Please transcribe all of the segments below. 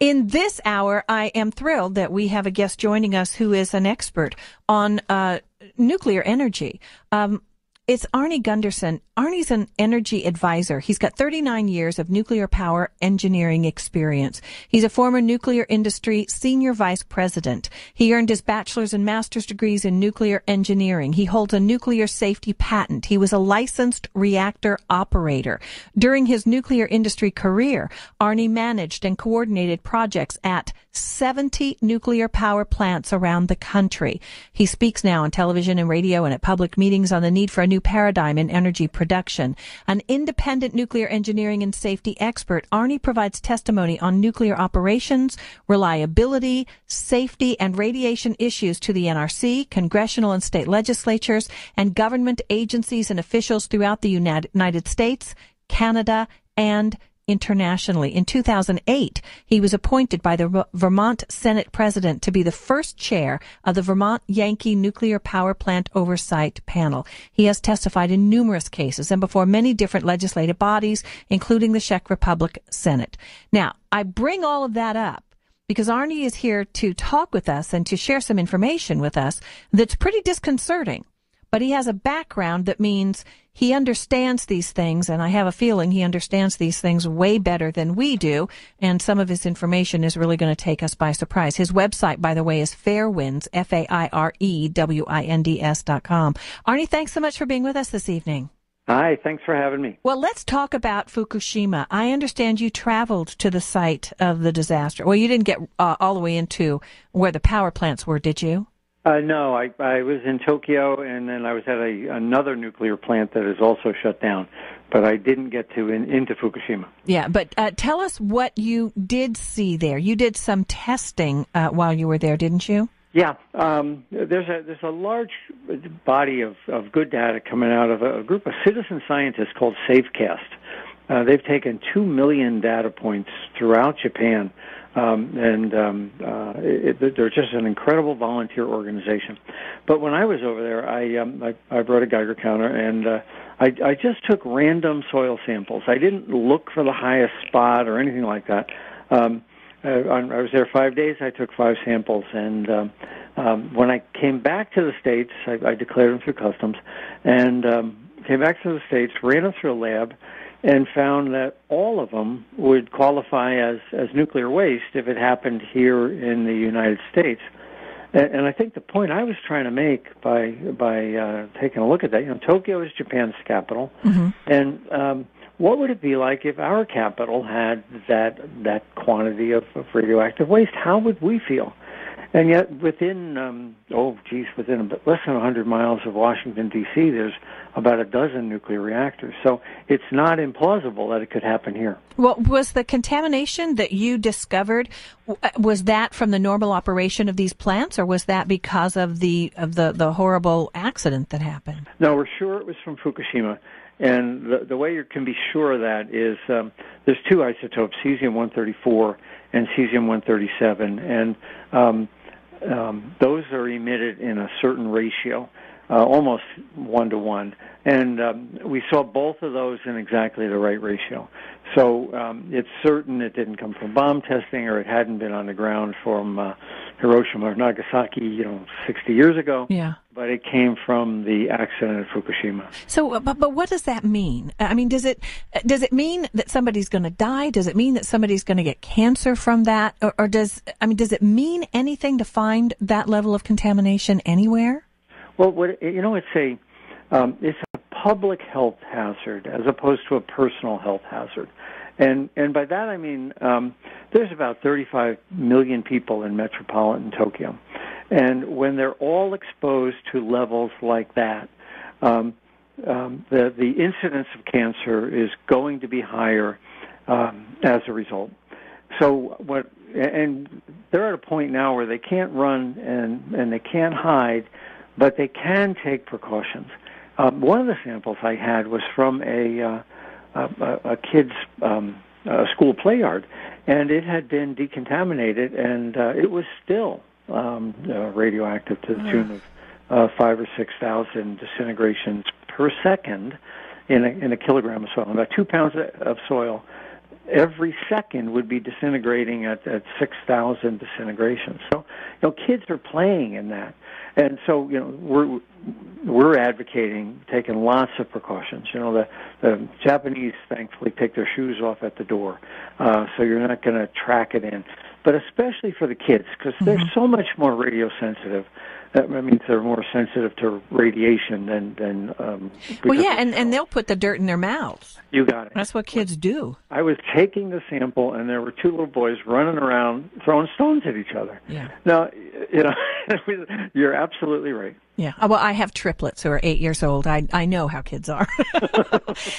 In this hour, I am thrilled that we have a guest joining us who is an expert on nuclear energy. It's Arnie Gundersen. Arnie's an energy advisor. He's got 39 years of nuclear power engineering experience. He's a former nuclear industry senior vice president. He earned his bachelor's and master's degrees in nuclear engineering. He holds a nuclear safety patent. He was a licensed reactor operator. During his nuclear industry career, Arnie managed and coordinated projects at 70 nuclear power plants around the country. He speaks now on television and radio and at public meetings on the need for a new paradigm in energy production. An independent nuclear engineering and safety expert, Arnie provides testimony on nuclear operations, reliability, safety, and radiation issues to the NRC, congressional and state legislatures, and government agencies and officials throughout the United States, Canada, and internationally. In 2008, he was appointed by the Vermont Senate president to be the first chair of the Vermont Yankee Nuclear Power Plant Oversight Panel. He has testified in numerous cases and before many different legislative bodies, including the Czech Republic Senate. Now, I bring all of that up because Arnie is here to talk with us and to share some information with us that's pretty disconcerting. But he has a background that means he understands these things, and I have a feeling he understands these things way better than we do, and some of his information is really going to take us by surprise. His website, by the way, is Fairwinds, Fairewinds.com. Arnie, thanks so much for being with us this evening. Hi, thanks for having me. Well, let's talk about Fukushima. I understand you traveled to the site of the disaster. Well, you didn't get all the way into where the power plants were, did you? No, I was in Tokyo, and then I was at another nuclear plant that is also shut down, but I didn't get to into Fukushima. Yeah, but tell us what you did see there. You did some testing while you were there, didn't you? Yeah, there's a large body of good data coming out of a group of citizen scientists called SafeCast. They've taken 2 million data points throughout Japan. They're just an incredible volunteer organization. But when I was over there, I brought a Geiger counter, and I just took random soil samples. I didn't look for the highest spot or anything like that. I was there 5 days. I took 5 samples, and when I came back to the States, I declared them through customs, and came back to the States, ran them through a lab, and found that all of them would qualify as nuclear waste if it happened here in the United States. And I think the point I was trying to make by taking a look at that, Tokyo is Japan's capital, mm-hmm. and what would it be like if our capital had that quantity of radioactive waste? How would we feel? And yet within less than 100 miles of Washington, D.C., there's about a dozen nuclear reactors. So it's not implausible that it could happen here. Well, was the contamination that you discovered, was that from the normal operation of these plants, or was that because of the horrible accident that happened? No, we're sure it was from Fukushima. And the way you can be sure of that is there's 2 isotopes, cesium-134 and cesium-137, and those are emitted in a certain ratio, almost 1-to-1. And we saw both of those in exactly the right ratio. So it's certain it didn't come from bomb testing, or it hadn't been on the ground from Hiroshima or Nagasaki, 60 years ago. Yeah. But it came from the accident at Fukushima. So, but what does that mean? I mean, does it mean that somebody's going to die? Does it mean that somebody's going to get cancer from that? Or does it mean anything to find that level of contamination anywhere? Well, it's a public health hazard as opposed to a personal health hazard. And by that I mean there's about 35 million people in metropolitan Tokyo. And when they're all exposed to levels like that, the incidence of cancer is going to be higher as a result. So they're at a point now where they can't run and they can't hide, but they can take precautions. One of the samples I had was from a kid's school play yard, and it had been decontaminated, and it was still radioactive to the tune of 5,000 or 6,000 disintegrations per second in a kilogram of soil. About 2 pounds of soil every second would be disintegrating at 6,000 disintegrations. So, you know, kids are playing in that. And so, you know, we're advocating taking lots of precautions. You know, the Japanese, thankfully, take their shoes off at the door, so you're not going to track it in. But especially for the kids, because they're so much more radiosensitive. That means they're more sensitive to radiation than well, yeah, and they'll put the dirt in their mouths. You got it. That's what kids do. I was taking the sample, and there were two little boys running around throwing stones at each other. Yeah. Now, you know, you're absolutely right. Yeah. Well, I have triplets who are 8 years old. I know how kids are.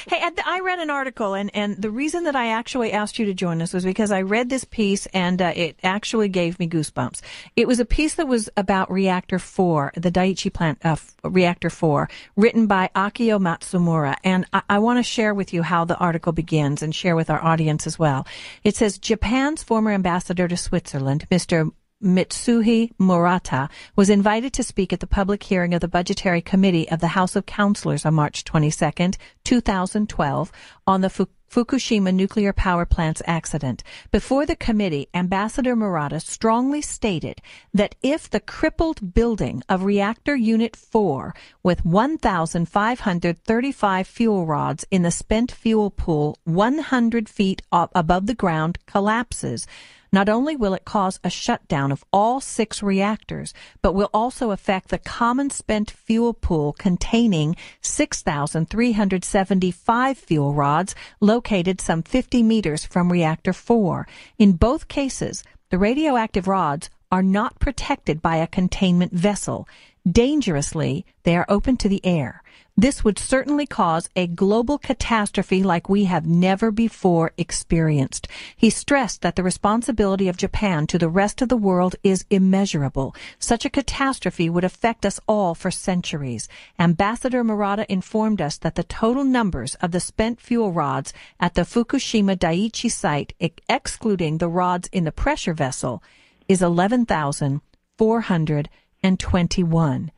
Hey, I read an article, and the reason that I actually asked you to join us was because I read this piece, and it actually gave me goosebumps. It was a piece that was about reactor 4, the Daiichi plant, reactor 4, written by Akio Matsumura. And I want to share with you how the article begins and share with our audience as well. It says, Japan's former ambassador to Switzerland, Mr. Mitsuhei Murata, was invited to speak at the public hearing of the Budgetary Committee of the House of Counselors on March 22, 2012, on the Fukushima nuclear power plant's accident. Before the committee, Ambassador Murata strongly stated that if the crippled building of Reactor Unit 4 with 1,535 fuel rods in the spent fuel pool 100 feet above the ground collapses, not only will it cause a shutdown of all 6 reactors, but will also affect the common spent fuel pool containing 6,375 fuel rods located some 50 meters from Reactor 4. In both cases, the radioactive rods are not protected by a containment vessel. Dangerously, they are open to the air. This would certainly cause a global catastrophe like we have never before experienced. He stressed that the responsibility of Japan to the rest of the world is immeasurable. Such a catastrophe would affect us all for centuries. Ambassador Murata informed us that the total numbers of the spent fuel rods at the Fukushima Daiichi site, excluding the rods in the pressure vessel, is 11,421.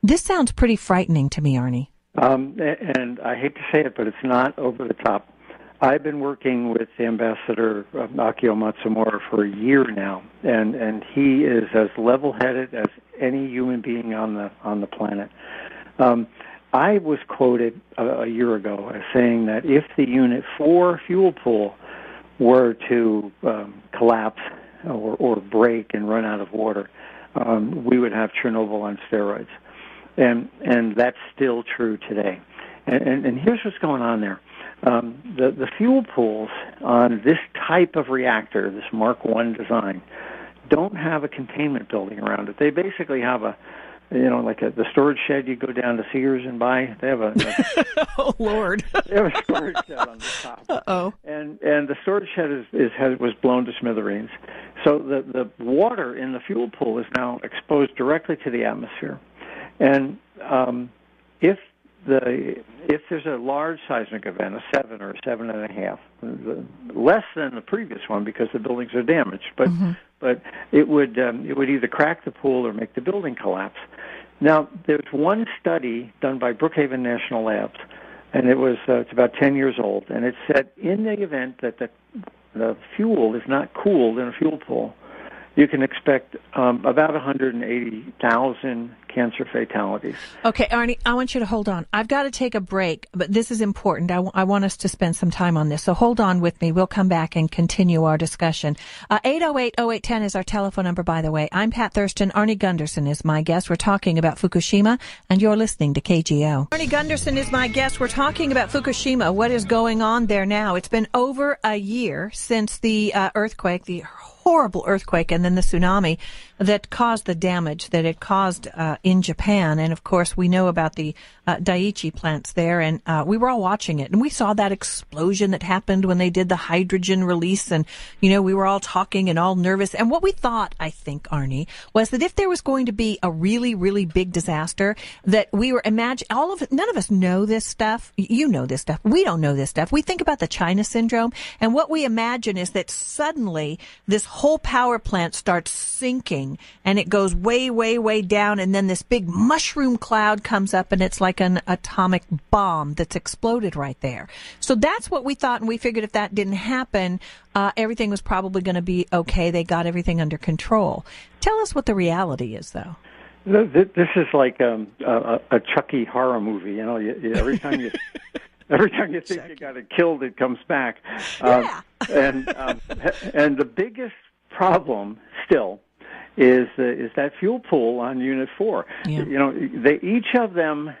This sounds pretty frightening to me, Arnie. And I hate to say it, but it's not over the top. I've been working with the Ambassador Akio Matsumura for a year now, and he is as level-headed as any human being on the planet. I was quoted a year ago as saying that if the Unit 4 fuel pool were to collapse or break and run out of water, we would have Chernobyl on steroids. And that's still true today. And here's what's going on there. The fuel pools on this type of reactor, this Mark I design, don't have a containment building around it. They basically have a, you know, like the storage shed you go down to Sears and buy. They have a oh Lord, they have a storage shed on the top. Uh-oh. And the storage shed was blown to smithereens. So the water in the fuel pool is now exposed directly to the atmosphere. And if there's a large seismic event, a 7 or a 7.5, less than the previous one because the buildings are damaged, but it would either crack the pool or make the building collapse. Now there's one study done by Brookhaven National Labs, and it's about 10 years old, and it said in the event that the fuel is not cooled in a fuel pool, you can expect about 180,000 cancer fatalities. Okay, Arnie, I want you to hold on. I've got to take a break, but this is important. I want us to spend some time on this, so hold on with me. We'll come back and continue our discussion. 808-0810 is our telephone number, by the way. I'm Pat Thurston. Arnie Gundersen is my guest. We're talking about Fukushima, and you're listening to KGO. Arnie Gundersen is my guest. We're talking about Fukushima. What is going on there now? It's been over a year since the earthquake, the horrible earthquake, and then the tsunami that caused the damage that it caused in Japan. And, of course, we know about the Daiichi plants there, and we were all watching it. And we saw that explosion that happened when they did the hydrogen release, and, you know, we were all talking and all nervous. And what we thought, I think, Arnie, was that if there was going to be a really, really big disaster, that we were none of us know this stuff. You know this stuff. We don't know this stuff. We think about the China syndrome, and what we imagine is that suddenly this whole whole power plant starts sinking, and it goes way, way, way down, and then this big mushroom cloud comes up, and it's like an atomic bomb that's exploded right there. So that's what we thought, and we figured if that didn't happen, everything was probably going to be okay. They got everything under control. Tell us what the reality is, though. This is like a Chucky horror movie. You know, every time you think Chucky. You got it killed, it comes back. And the biggest problem still is that fuel pool on Unit 4. Yeah. You know, each of them.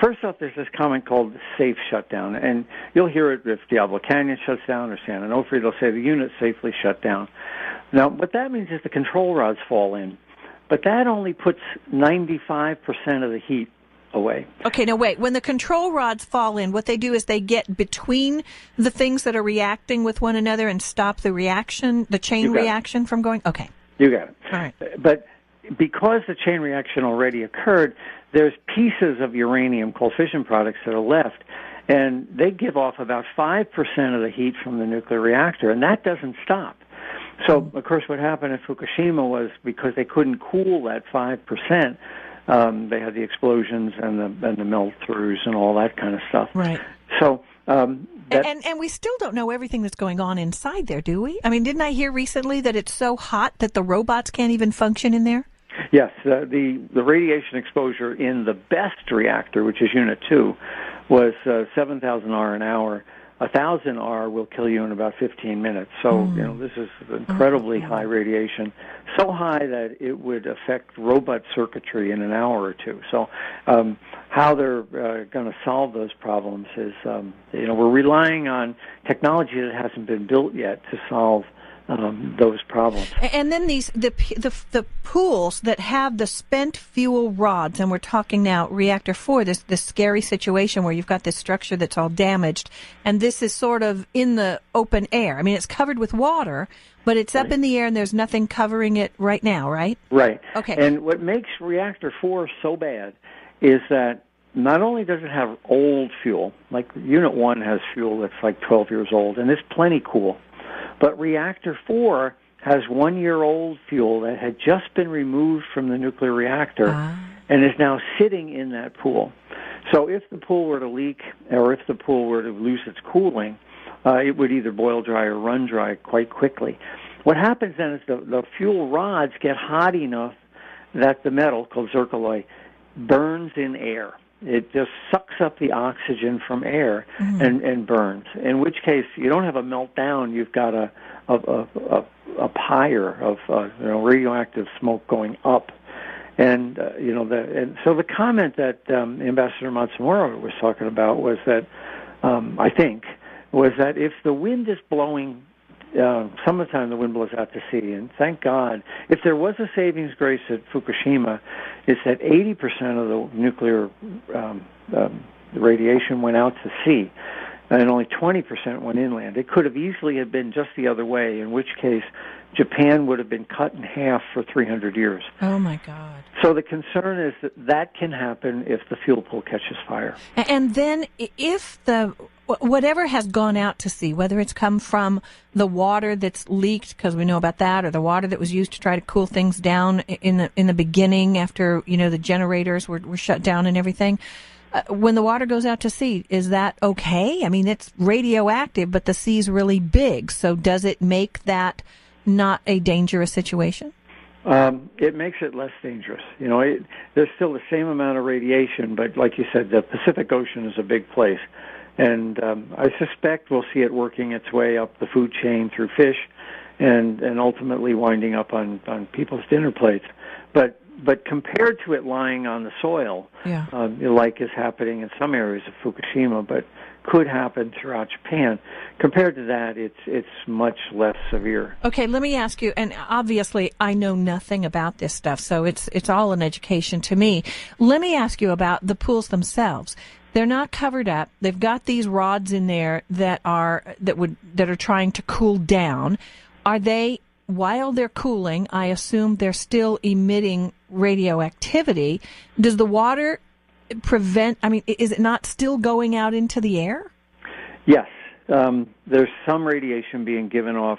First off, there's this comment called safe shutdown, and you'll hear it if Diablo Canyon shuts down or San Onofre. They'll say the unit safely shut down. Now, what that means is the control rods fall in. But that only puts 95% of the heat away. Okay, now wait. When the control rods fall in, what they do is they get between the things that are reacting with one another and stop the reaction, the chain reaction from going? Okay. You got it. All right. But because the chain reaction already occurred, there's pieces of uranium called fission products that are left, and they give off about 5% of the heat from the nuclear reactor, and that doesn't stop. So, of course, what happened at Fukushima was because they couldn't cool that 5%, they had the explosions and the melt-throughs and all that kind of stuff. Right. So, and we still don't know everything that's going on inside there, do we? I mean, didn't I hear recently that it's so hot that the robots can't even function in there? Yes, the radiation exposure in the best reactor, which is Unit 2, was 7,000 R an hour. 1,000 R will kill you in about 15 minutes. So, this is incredibly high radiation, so high that it would affect robot circuitry in an hour or two. So how they're going to solve those problems is, we're relying on technology that hasn't been built yet to solve those problems. And then the pools that have the spent fuel rods, and we're talking now Reactor 4, this scary situation where you've got this structure that's all damaged, and this is sort of in the open air. I mean, it's covered with water, but it's up in the air, and there's nothing covering it right now, right? Right. Okay. And what makes Reactor 4 so bad is that not only does it have old fuel, like Unit 1 has fuel that's like 12 years old, and it's plenty cool, but Reactor 4 has one-year-old fuel that had just been removed from the nuclear reactor and is now sitting in that pool. So if the pool were to leak or if the pool were to lose its cooling, it would either boil dry or run dry quite quickly. What happens then is the fuel rods get hot enough that the metal, called zircaloy, burns in air. It just sucks up the oxygen from air and burns, in which case you don't have a meltdown. You've got a pyre of radioactive smoke going up. And, so the comment that Ambassador Matsumura was talking about was that, I think, if the wind is blowing, summertime the wind blows out to sea, and thank God. If there was a savings grace at Fukushima, it's that 80% of the nuclear radiation went out to sea, and only 20% went inland. It could have easily have been just the other way, in which case Japan would have been cut in half for 300 years. Oh, my God. So the concern is that can happen if the fuel pool catches fire. And then if whatever has gone out to sea, whether it's come from the water that's leaked, because we know about that, or the water that was used to try to cool things down in the beginning after, the generators were shut down and everything, when the water goes out to sea, is that okay? I mean, it's radioactive, but the sea's really big, so does it make that not a dangerous situation? It makes it less dangerous. There's still the same amount of radiation, but like you said, the Pacific Ocean is a big place. And I suspect we'll see it working its way up the food chain through fish and ultimately winding up on people's dinner plates. But compared to it lying on the soil, like is happening in some areas of Fukushima, but could happen throughout Japan. Compared to that, it's much less severe. Okay, let me ask you, and obviously I know nothing about this stuff, so it's all an education to me. Let me ask you about the pools themselves. They're not covered up. They've got these rods in there that are trying to cool down. Are they? While they're cooling, I assume they're still emitting radioactivity. Does the water is it not still going out into the air? Yes. There's some radiation being given off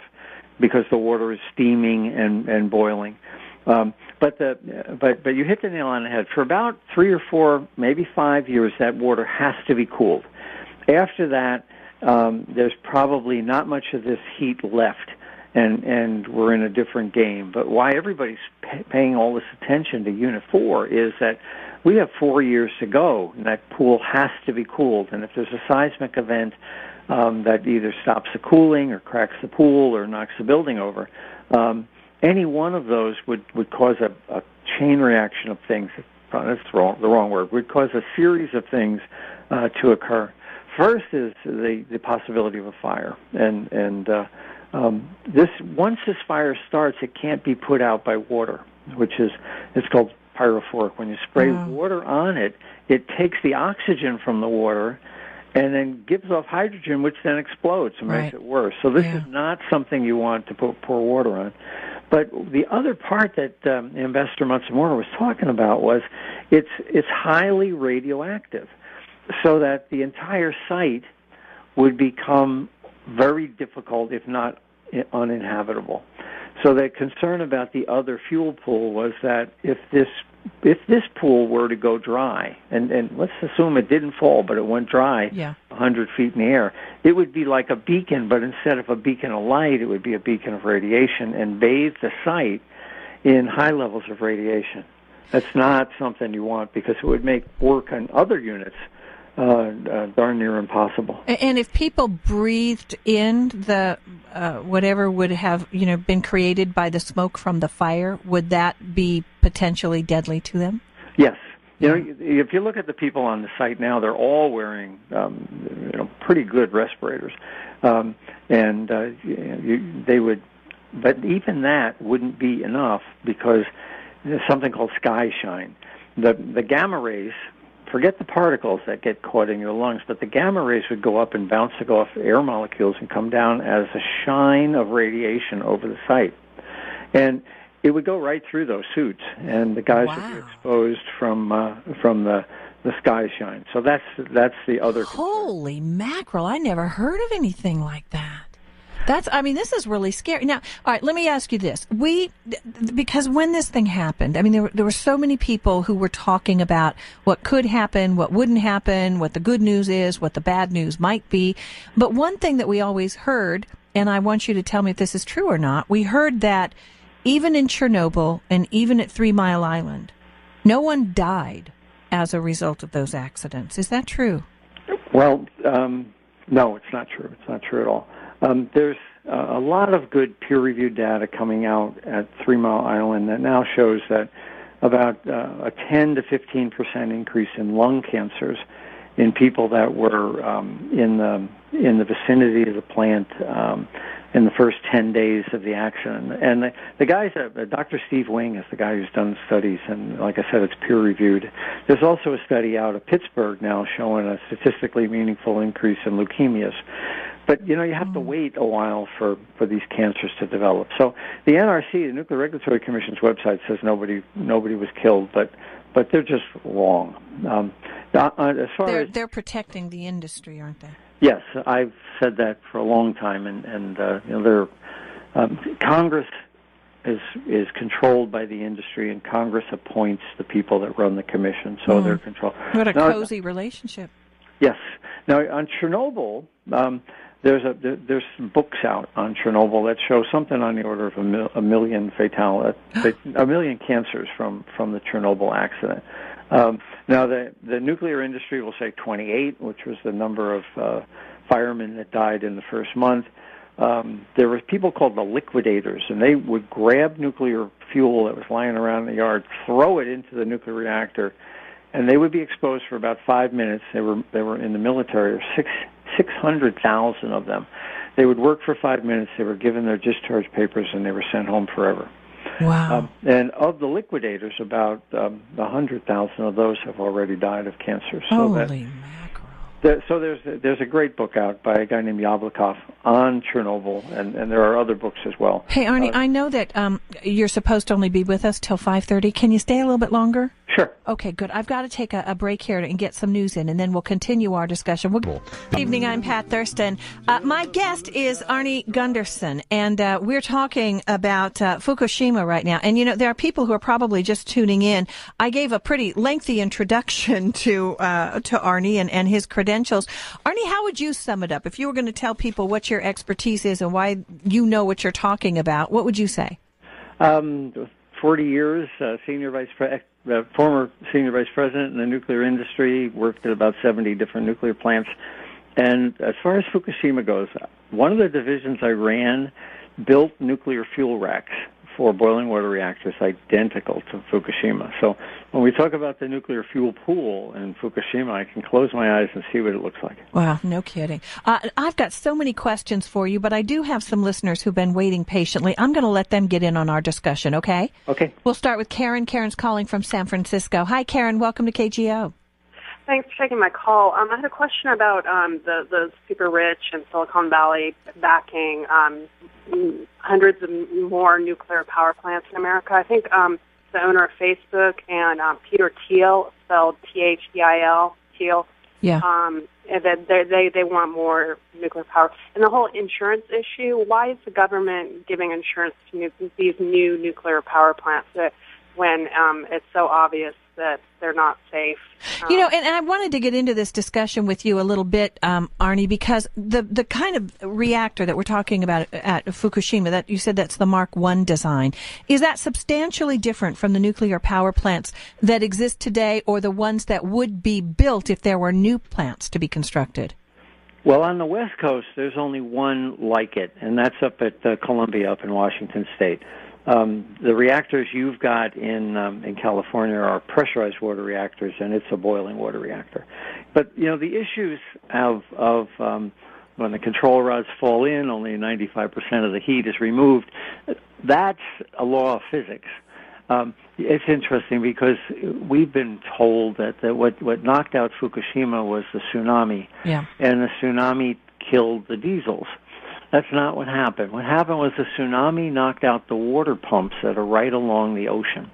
because the water is steaming and boiling. But you hit the nail on the head. For about 3 or 4, maybe 5 years, that water has to be cooled. After that, there's probably not much of this heat left, and we're in a different game. But why everybody's paying all this attention to Unit 4 is that we have 4 years to go, and that pool has to be cooled. And if there's a seismic event that either stops the cooling or cracks the pool or knocks the building over, any one of those would cause a chain reaction of things. That's the wrong word. Would cause a series of things to occur. First is the possibility of a fire, and once this fire starts, it can't be put out by water, which is it's called pyrophoric. When you spray water on it, it takes the oxygen from the water and then gives off hydrogen, which then explodes and makes it worse. So this is not something you want to pour water on. But the other part that Ambassador Matsumura was talking about was it's highly radioactive, so that the entire site would become very difficult, if not uninhabitable. So the concern about the other fuel pool was that if this pool were to go dry, and let's assume it didn't fall, but it went dry 100 feet in the air, it would be like a beacon, but instead of a beacon of light, it would be a beacon of radiation and bathe the site in high levels of radiation. That's not something you want, because it would make work on other units darn near impossible. And if people breathed in the whatever would have been created by the smoke from the fire, would that be potentially deadly to them? Yes. If you look at the people on the site now, they're all wearing pretty good respirators, they would. But even that wouldn't be enough, because there's something called sky shine. The gamma rays. Forget the particles that get caught in your lungs, but the gamma rays would go up and bounce off air molecules and come down as a shine of radiation over the site. And it would go right through those suits, and the guys would be exposed from the sky shine. So that's the other Holy mackerel, I never heard of anything like that. This is really scary. Now, all right, let me ask you this. Because when this thing happened, there were so many people who were talking about what could happen, what wouldn't happen, what the good news is, what the bad news might be. But one thing that we always heard, and I want you to tell me if this is true or not, we heard that even in Chernobyl and even at 3 Mile Island, no one died as a result of those accidents. Is that true? Well, no, it's not true. It's not true at all. There's a lot of good peer-reviewed data coming out at 3 Mile Island that now shows that about a 10 to 15% increase in lung cancers in people that were in the vicinity of the plant in the first 10 days of the accident. And the guys, Dr. Steve Wing is the guy who's done studies, and like I said, it's peer-reviewed. There's also a study out of Pittsburgh now showing a statistically meaningful increase in leukemias. But, you have to wait a while for these cancers to develop. So the NRC, the Nuclear Regulatory Commission's website, says nobody was killed, but they're just wrong. They're protecting the industry, aren't they? Yes, I've said that for a long time, and Congress is controlled by the industry, and Congress appoints the people that run the commission, so they're controlled. What a cozy relationship. Yes. Now, on Chernobyl, there's some books out on Chernobyl that show something on the order of a million cancers from the Chernobyl accident. Now, the nuclear industry will say 28, which was the number of firemen that died in the first month. There were people called the liquidators, and they would grab nuclear fuel that was lying around in the yard, throw it into the nuclear reactor, and they would be exposed for about 5 minutes. They were in the military, 600,000 of them. They would work for 5 minutes. They were given their discharge papers, and they were sent home forever. Wow. And of the liquidators, about 100,000 of those have already died of cancer. So holy mackerel. So there's a great book out by a guy named Yablokov on Chernobyl, and there are other books as well. Hey, Arnie, I know that you're supposed to only be with us till 5:30. Can you stay a little bit longer? Sure. Okay, good. I've got to take a break here and get some news in, and then we'll continue our discussion. Good evening. I'm Pat Thurston. My guest is Arnie Gundersen, and we're talking about Fukushima right now. And, you know, there are people who are probably just tuning in. I gave a pretty lengthy introduction to Arnie and his credentials. Arnie, how would you sum it up? If you were going to tell people what your expertise is and why you know what you're talking about, what would you say? 40 years, former senior vice president in the nuclear industry, worked at about 70 different nuclear plants. And as far as Fukushima goes, one of the divisions I ran built nuclear fuel racks for boiling water reactors identical to Fukushima. So when we talk about the nuclear fuel pool in Fukushima, I can close my eyes and see what it looks like. Wow, no kidding. I've got so many questions for you, but I do have some listeners who've been waiting patiently. I'm going to let them get in on our discussion, okay? Okay. We'll start with Karen. Karen's calling from San Francisco. Hi, Karen. Welcome to KGO. Thanks for taking my call. I had a question about the super rich and Silicon Valley backing hundreds of more nuclear power plants in America. I think the owner of Facebook and Peter Thiel, spelled T-H-E-I-L, Thiel, yeah. And that they want more nuclear power. And the whole insurance issue, why is the government giving insurance to these new nuclear power plants when it's so obvious that they're not safe? You know, and I wanted to get into this discussion with you a little bit, Arnie, because the kind of reactor that we're talking about at Fukushima, that you said that's the Mark I design, is that substantially different from the nuclear power plants that exist today or the ones that would be built if there were new plants to be constructed? Well, on the West Coast, there's only one like it, and that's up at Columbia up in Washington State. The reactors you've got in California are pressurized water reactors, and it's a boiling water reactor. But, you know, the issues of when the control rods fall in, only 95% of the heat is removed, that's a law of physics. It's interesting because we've been told that what knocked out Fukushima was the tsunami, yeah. And the tsunami killed the diesels. That's not what happened. What happened was the tsunami knocked out the water pumps that are right along the ocean.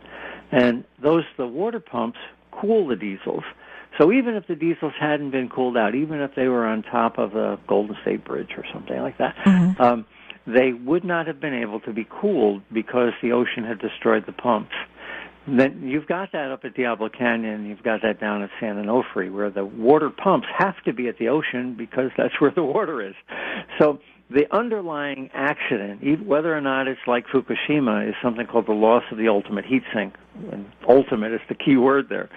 And the water pumps cool the diesels. So even if the diesels hadn't been cooled out, even if they were on top of the Golden State Bridge or something like that, mm-hmm. They would not have been able to be cooled because the ocean had destroyed the pumps. Then you've got that up at Diablo Canyon, you've got that down at San Onofre, where the water pumps have to be at the ocean because that's where the water is. So the underlying accident, whether or not it's like Fukushima, is something called the loss of the ultimate heat sink. And ultimate is the key word there.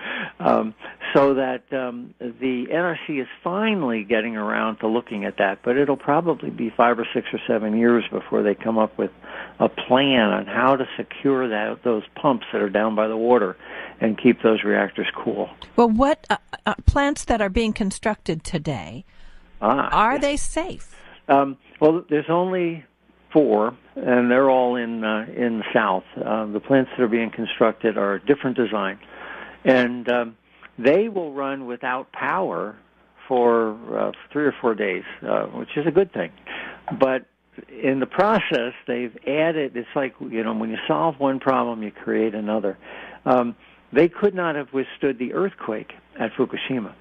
So that the NRC is finally getting around to looking at that, but it'll probably be 5 or 6 or 7 years before they come up with a plan on how to secure those pumps that are down by the water and keep those reactors cool. Well, what plants that are being constructed today, are they safe? Well, there's only 4, and they're all in the South. The plants that are being constructed are a different design, and they will run without power for 3 or 4 days, which is a good thing. But in the process, they've added. It's like, you know, when you solve one problem, you create another. They could not have withstood the earthquake at Fukushima.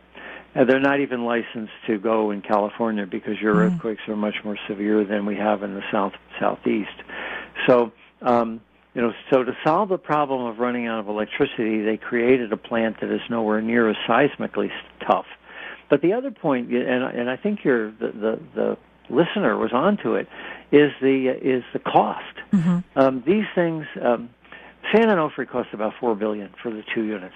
They're not even licensed to go in California because your earthquakes are much more severe than we have in the southeast. So, so to solve the problem of running out of electricity, they created a plant that is nowhere near as seismically tough. But the other point, and I think the listener was onto it, is the cost. Mm-hmm. These things, San Onofre costs about $4 billion for the 2 units.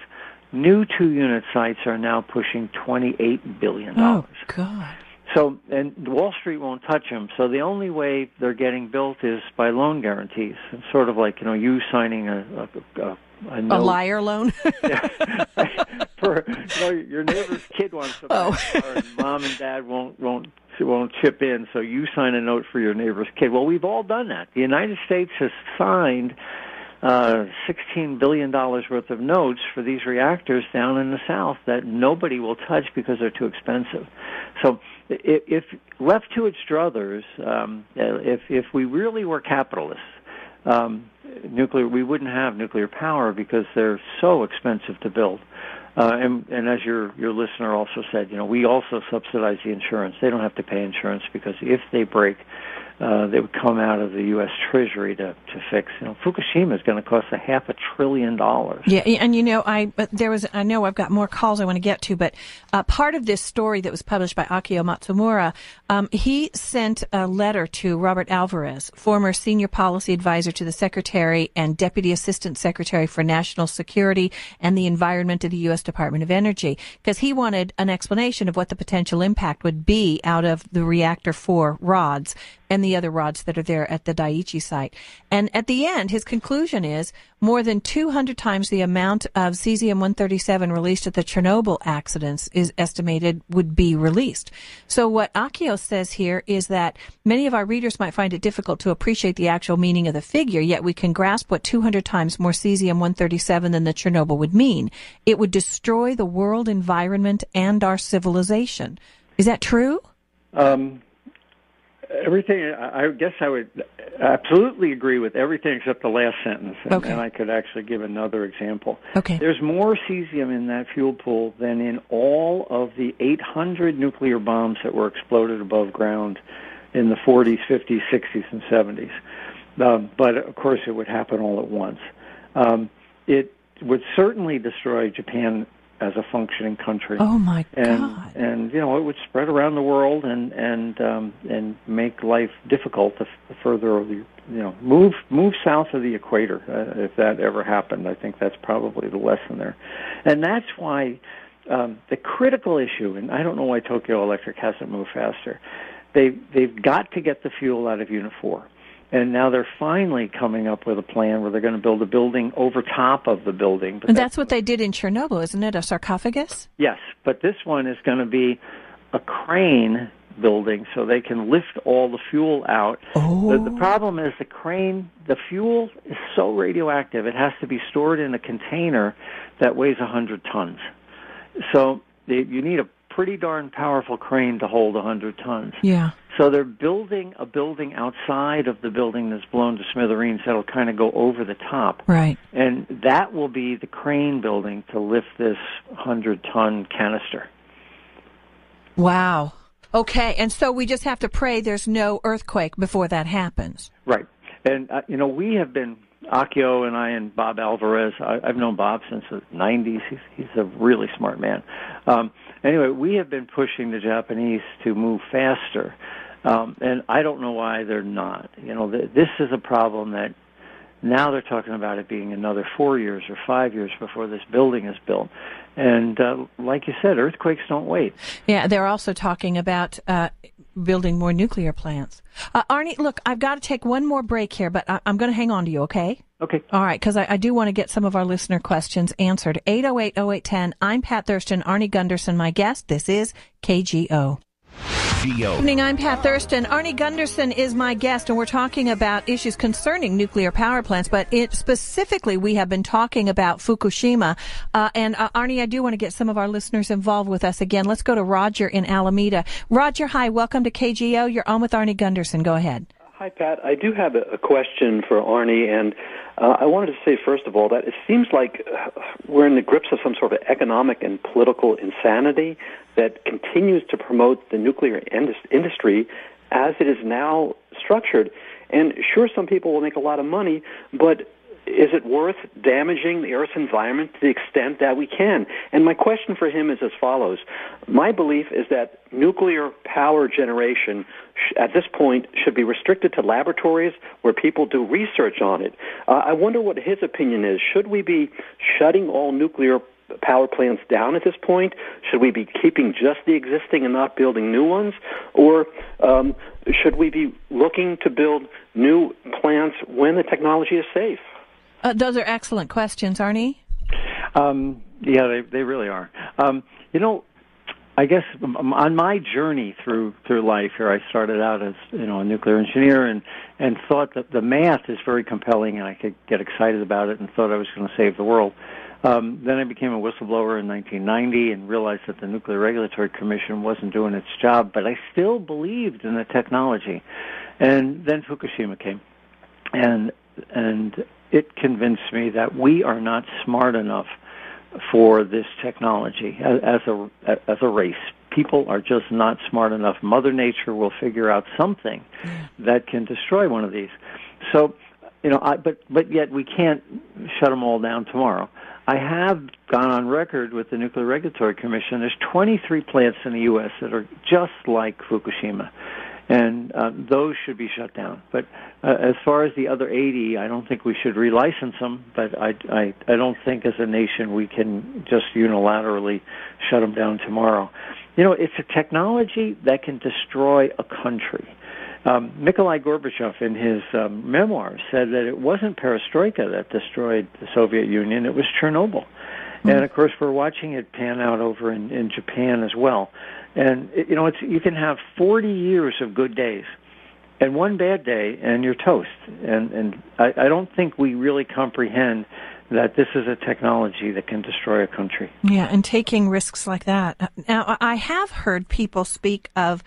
New 2-unit sites are now pushing $28 billion. Oh, God. So, and Wall Street won't touch them, so the only way they're getting built is by loan guarantees. It's sort of like, you know, you signing a note. A liar loan? Yeah. For, you know, your neighbor's kid wants to buy a car, and Mom and Dad won't chip in, so you sign a note for your neighbor's kid. Well, we've all done that. The United States has signed $16 billion worth of notes for these reactors down in the South that nobody will touch because they're too expensive. So if left to its druthers, if we really were capitalists, we wouldn't have nuclear power because they're so expensive to build. And as your listener also said, you know, we also subsidize the insurance. They don't have to pay insurance because if they break, they would come out of the U.S. Treasury to fix. You know, Fukushima is going to cost $500 billion. Yeah, and you know, I know I've got more calls I want to get to, but part of this story that was published by Akio Matsumura, he sent a letter to Robert Alvarez, former senior policy advisor to the Secretary and Deputy Assistant Secretary for National Security and the Environment of the U.S. Department of Energy, because he wanted an explanation of what the potential impact would be out of the Reactor 4 rods and the other rods that are there at the Daiichi site. And at the end, his conclusion is more than 200 times the amount of cesium-137 released at the Chernobyl accidents is estimated would be released. So what Akio says here is that many of our readers might find it difficult to appreciate the actual meaning of the figure, yet we can grasp what 200 times more cesium-137 than the Chernobyl would mean. It would destroy the world environment and our civilization. Is that true? Everything, I guess I would absolutely agree with everything except the last sentence, and, okay. And I could actually give another example. Okay. There's more cesium in that fuel pool than in all of the 800 nuclear bombs that were exploded above ground in the 40s, 50s, 60s, and 70s. But, of course, it would happen all at once. It would certainly destroy Japan as a functioning country. Oh my God! And you know, it would spread around the world and make life difficult the further you know move south of the equator if that ever happened. I think that's probably the lesson there, and that's why the critical issue. And I don't know why Tokyo Electric hasn't moved faster. They've got to get the fuel out of Unit 4. And now they're finally coming up with a plan where they're going to build a building over top of the building. But and that's what they did in Chernobyl, isn't it? A sarcophagus? Yes, but this one is going to be a crane building so they can lift all the fuel out. Oh. The problem is the fuel is so radioactive, it has to be stored in a container that weighs 100 tons. So you need a pretty darn powerful crane to hold 100 tons. Yeah. So they're building a building outside of the building that's blown to smithereens that'll kind of go over the top. Right. And that will be the crane building to lift this 100-ton canister. Wow. Okay, and so we just have to pray there's no earthquake before that happens. Right. And, you know, we have been... Akio and I and Bob Alvarez, I've known Bob since the 90s. He's a really smart man. Anyway, we have been pushing the Japanese to move faster, and I don't know why they're not. You know, this is a problem that now they're talking about it being another 4 years or 5 years before this building is built. And like you said, earthquakes don't wait. Yeah, they're also talking about building more nuclear plants. Arnie, look, I've got to take one more break here, but I'm going to hang on to you, okay? Okay. All right, because I do want to get some of our listener questions answered. 808-0810, I'm Pat Thurston, Arnie Gundersen, my guest. This is KGO. Good evening, I'm Pat Thurston. Arnie Gundersen is my guest, and we're talking about issues concerning nuclear power plants, but specifically we have been talking about Fukushima. And Arnie, I do want to get some of our listeners involved with us again. Let's go to Roger in Alameda. Roger, hi. Welcome to KGO. You're on with Arnie Gundersen. Go ahead. Hi, Pat. I do have a question for Arnie, and I wanted to say, first of all, that it seems like we're in the grips of some sort of economic and political insanity that continues to promote the nuclear industry as it is now structured. And sure, some people will make a lot of money, but is it worth damaging the Earth's environment to the extent that we can? And my question for him is as follows. My belief is that nuclear power generation at this point should be restricted to laboratories where people do research on it. I wonder what his opinion is. Should we be shutting all nuclear power plants down at this point? Should we be keeping just the existing and not building new ones? Or should we be looking to build new plants when the technology is safe? Those are excellent questions, Arnie. Yeah, they really are. You know, I guess on my journey through life here, I started out as a nuclear engineer and thought that the math is very compelling and I could get excited about it and thought I was going to save the world. Then I became a whistleblower in 1990 and realized that the Nuclear Regulatory Commission wasn't doing its job, but I still believed in the technology. And then Fukushima came. And and it convinced me that we are not smart enough for this technology as a race. People are just not smart enough. Mother Nature will figure out something that can destroy one of these. So, you know, but yet we can't shut them all down tomorrow. I have gone on record with the Nuclear Regulatory Commission. There's 23 plants in the U.S. that are just like Fukushima, and those should be shut down. But as far as the other 80, I don't think we should relicense them, but I don't think as a nation we can just unilaterally shut them down tomorrow. You know, it's a technology that can destroy a country. Mikolai Gorbachev, in his memoirs, said that it wasn't perestroika that destroyed the Soviet Union, it was Chernobyl. Mm-hmm. And, of course, we're watching it pan out over in Japan as well. And, you know, you can have 40 years of good days and one bad day, and you're toast. And I don't think we really comprehend that this is a technology that can destroy a country. Yeah, and taking risks like that. Now, I have heard people speak of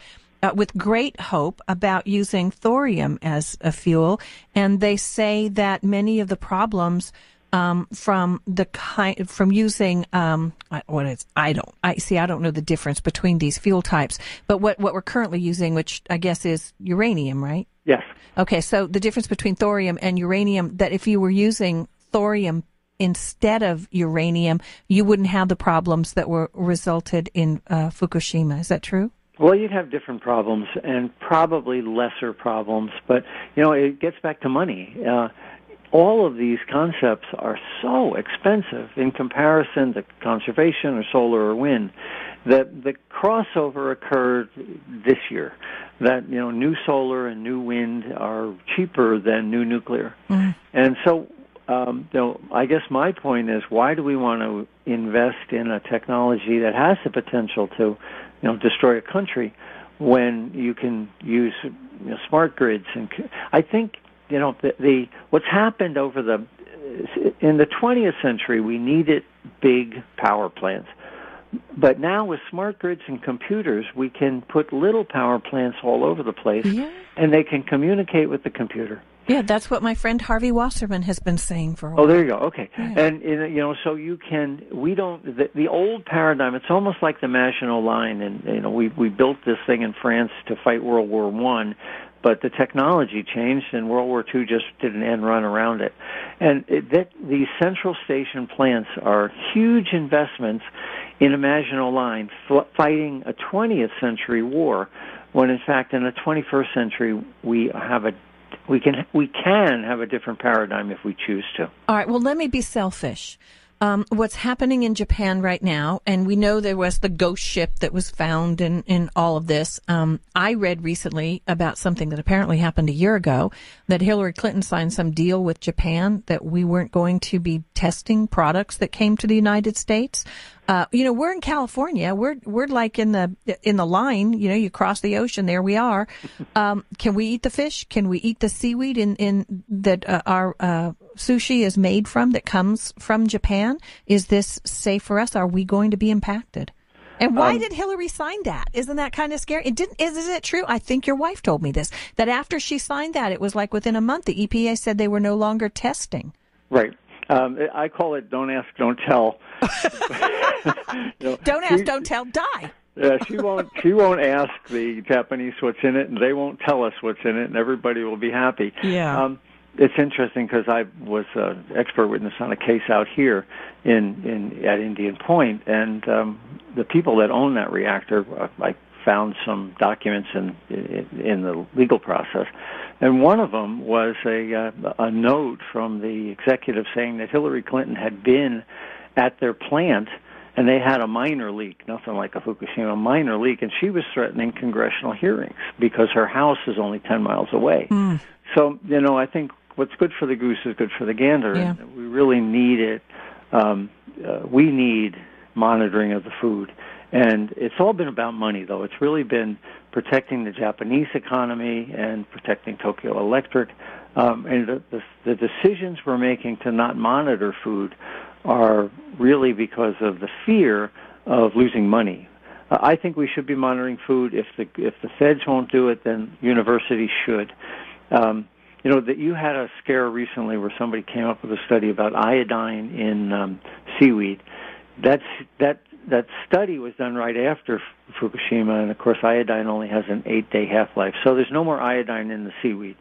with great hope about using thorium as a fuel, and they say that many of the problems from using I don't know the difference between these fuel types, but what we're currently using, which I guess is uranium, right? Yes. Okay, so the difference between thorium and uranium, that if you were using thorium instead of uranium, you wouldn't have the problems that were resulted in Fukushima. Is that true? Well, you'd have different problems and probably lesser problems, but, you know, it gets back to money. All of these concepts are so expensive in comparison to conservation or solar or wind that the crossover occurred this year, that, you know, new solar and new wind are cheaper than new nuclear. Mm-hmm. And so, you know, I guess my point is, why do we want to invest in a technology that has the potential to, you know, destroy a country when you can use, you know, smart grids? And I think, you know, the what's happened over in the 20th century, we needed big power plants, but now with smart grids and computers, we can put little power plants all over the place, and they can communicate with the computer. Yeah, that's what my friend Harvey Wasserman has been saying for a while. Oh, there you go. Okay. Yeah. And, you know, so you can, we don't, the old paradigm, it's almost like the Maginot Line, and, you know, we built this thing in France to fight World War I, but the technology changed, and World War II just did an end run around it. And these central station plants are huge investments in a Maginot Line fighting a 20th century war, when, in fact, in the 21st century, we can have a different paradigm if we choose to. All right, well, let me be selfish. What's happening in Japan right now, and we know there was the ghost ship that was found in all of this. I read recently about something that apparently happened a year ago, that Hillary Clinton signed some deal with Japan that we weren't going to be testing products that came to the United States. You know, we're in California. We're like in the line. You know, you cross the ocean, there we are. Can we eat the fish? Can we eat the seaweed in that our sushi is made from, that comes from Japan? Is this safe for us? Are we going to be impacted? And why did Hillary sign that? Isn't that kind of scary? It didn't. Isn't it true? I think your wife told me this, that after she signed that, it was like within a month the EPA said they were no longer testing. Right. I call it "Don't ask, don't tell." No, don't ask, don't tell, die. Yeah, she won't ask the Japanese what's in it, and they won't tell us what's in it, and everybody will be happy. Yeah. It's interesting because I was an expert witness on a case out here at Indian Point, and the people that own that reactor, I found some documents in the legal process. And one of them was a note from the executive saying that Hillary Clinton had been at their plant, and they had a minor leak, nothing like a Fukushima, minor leak, and she was threatening congressional hearings because her house is only 10 miles away. Mm. So, you know, I think what's good for the goose is good for the gander. Yeah. And we really need it. We need monitoring of the food. And it's all been about money, though. It's really been protecting the Japanese economy and protecting Tokyo Electric. And the decisions we're making to not monitor food are really because of the fear of losing money. I think we should be monitoring food. If the feds won't do it, then universities should. You know, that you had a scare recently where somebody came up with a study about iodine in seaweed. That study was done right after Fukushima, and of course iodine only has an 8-day half-life, so there's no more iodine in the seaweed.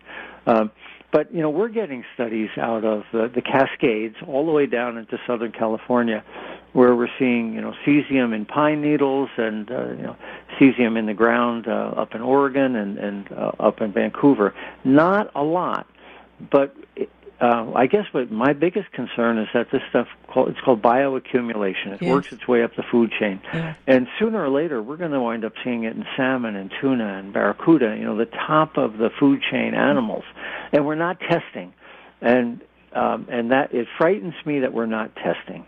But, you know, we're getting studies out of the Cascades all the way down into Southern California, where we're seeing, you know, cesium in pine needles and, you know, cesium in the ground up in Oregon and up in Vancouver. Not a lot, but I guess what my biggest concern is that this stuff, it's called bioaccumulation. It works its way up the food chain. Yeah. And sooner or later, we're going to wind up seeing it in salmon and tuna and barracuda, you know, the top of the food chain animals. And we're not testing. And that it frightens me that we're not testing.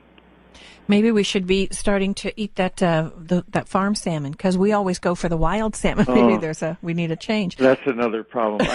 Maybe we should be starting to eat that that farm salmon, because we always go for the wild salmon. Oh, maybe we need a change. That's another problem.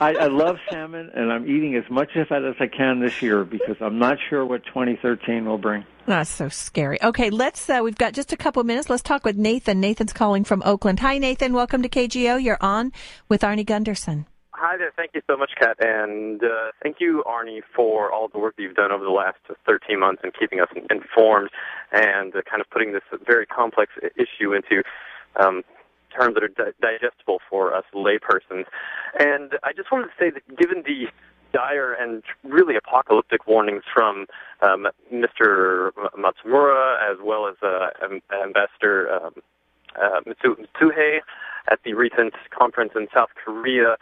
I love salmon, and I'm eating as much of that as I can this year because I'm not sure what 2013 will bring. That's so scary. Okay, let's. We've got just a couple minutes. Let's talk with Nathan. Nathan's calling from Oakland. Hi, Nathan. Welcome to KGO. You're on with Arnie Gundersen. Hi there. Thank you so much, Kat, and thank you, Arnie, for all the work that you've done over the last 13 months in keeping us informed and kind of putting this very complex issue into terms that are digestible for us laypersons. And I just wanted to say that given the dire and really apocalyptic warnings from Mr. Matsumura as well as Ambassador Mitsuhei at the recent conference in South Korea,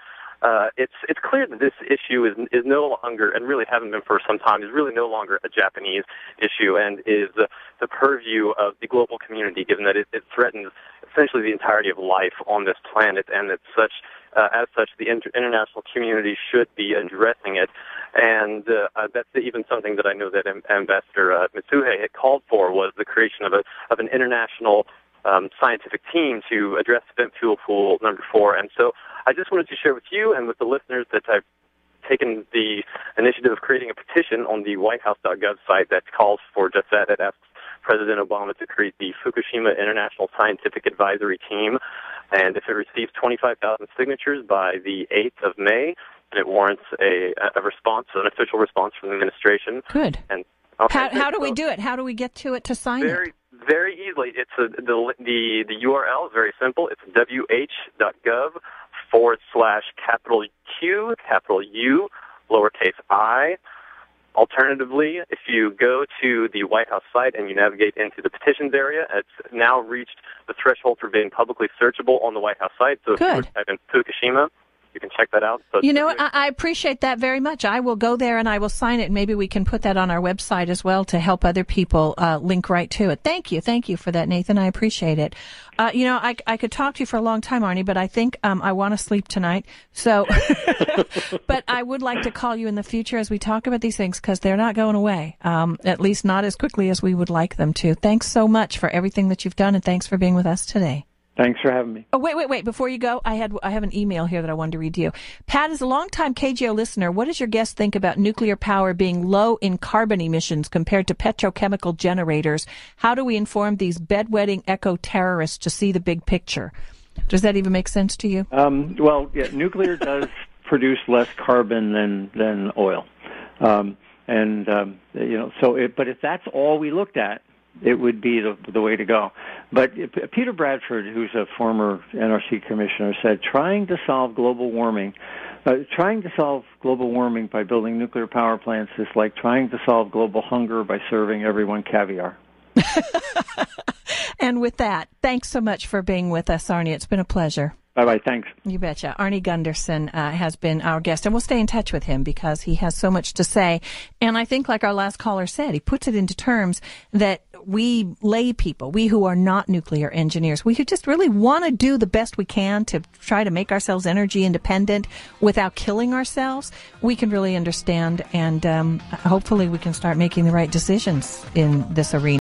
it's clear that this issue is no longer, and really hasn't been for some time, is really no longer a Japanese issue, and is the purview of the global community, given that it threatens essentially the entirety of life on this planet, and that as such, the international community should be addressing it. And that's even something that I know that Ambassador Mitsuhei had called for, was the creation of an international scientific team to address spent fuel pool number 4. And so I just wanted to share with you and with the listeners that I've taken the initiative of creating a petition on the WhiteHouse.gov site that calls for just that asks President Obama to create the Fukushima International Scientific Advisory Team. And if it receives 25,000 signatures by the 8th of May, it warrants a response, an official response from the administration. Good. And how do we do it? How do we get to it to sign it? Very easily. It's the URL is very simple. It's wh.gov/Q_U_I. Alternatively, if you go to the White House site and you navigate into the petitions area, it's now reached the threshold for being publicly searchable on the White House site. So if you type in Fukushima, you can check that out. So you know, I appreciate that very much. I will go there and I will sign it. Maybe we can put that on our website as well to help other people link right to it. Thank you for that, Nathan. I appreciate it. You know, I could talk to you for a long time, Arnie, but I think I want to sleep tonight. So, but I would like to call you in the future as we talk about these things, because they're not going away, at least not as quickly as we would like them to. Thanks so much for everything that you've done, and thanks for being with us today. Thanks for having me. Oh, wait. Before you go, I have an email here that I wanted to read to you. Pat is a longtime KGO listener. What does your guest think about nuclear power being low in carbon emissions compared to petrochemical generators? How do we inform these bedwetting eco-terrorists to see the big picture? Does that even make sense to you? Well, yeah, nuclear does produce less carbon than oil. You know, so but if that's all we looked at, it would be the way to go. But Peter Bradford, who's a former NRC commissioner, said trying to solve global warming by building nuclear power plants is like trying to solve global hunger by serving everyone caviar. And with that, thanks so much for being with us, Arnie. It's been a pleasure. Bye-bye. Thanks. You betcha. Arnie Gundersen has been our guest, and we'll stay in touch with him because he has so much to say. And I think, like our last caller said, he puts it into terms that we lay people, we who are not nuclear engineers, we who just really want to do the best we can to try to make ourselves energy independent without killing ourselves, we can really understand, and hopefully we can start making the right decisions in this arena.